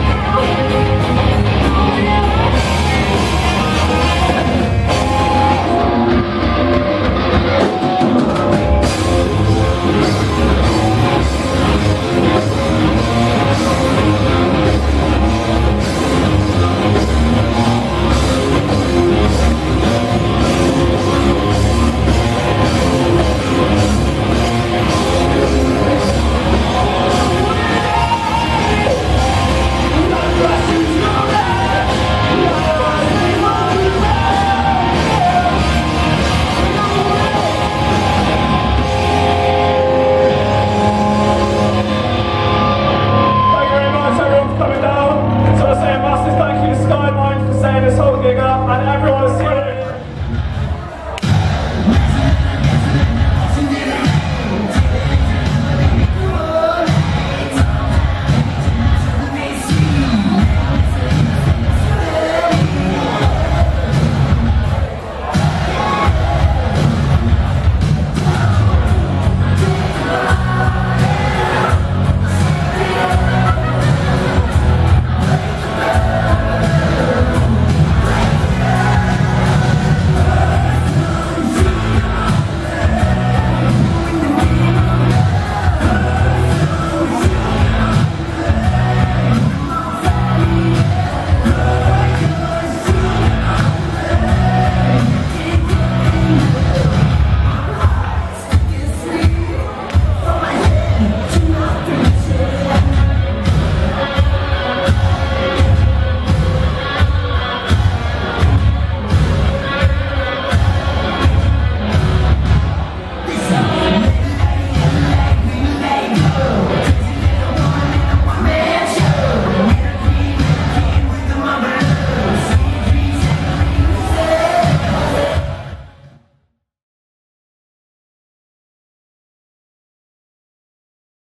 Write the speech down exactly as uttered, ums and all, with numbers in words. Rock and roll!